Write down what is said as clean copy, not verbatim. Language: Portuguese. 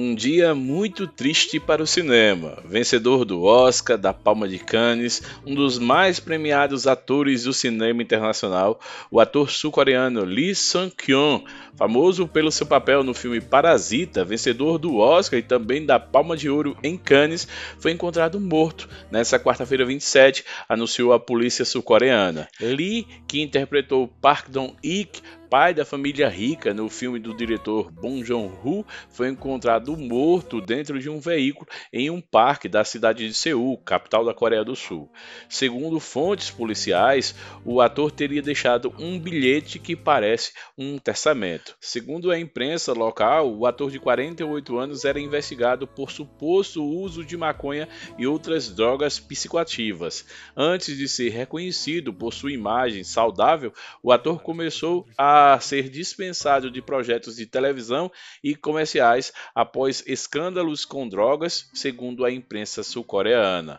Um dia muito triste para o cinema, vencedor do Oscar, da Palma de Cannes, um dos mais premiados atores do cinema internacional, o ator sul-coreano Lee Sun-kyun, famoso pelo seu papel no filme Parasita, vencedor do Oscar e também da Palma de Ouro em Cannes, foi encontrado morto nesta quarta-feira 27, anunciou a polícia sul-coreana. Lee, que interpretou Park Dong-ik, pai da família rica no filme do diretor Bong Joon-ho, foi encontrado morto dentro de um veículo em um parque da cidade de Seul, capital da Coreia do Sul. Segundo fontes policiais, o ator teria deixado um bilhete que parece um testamento. Segundo a imprensa local, o ator de 48 anos era investigado por suposto uso de maconha e outras drogas psicoativas. Antes de ser reconhecido por sua imagem saudável, o ator começou a ser dispensado de projetos de televisão e comerciais após escândalos com drogas, segundo a imprensa sul-coreana.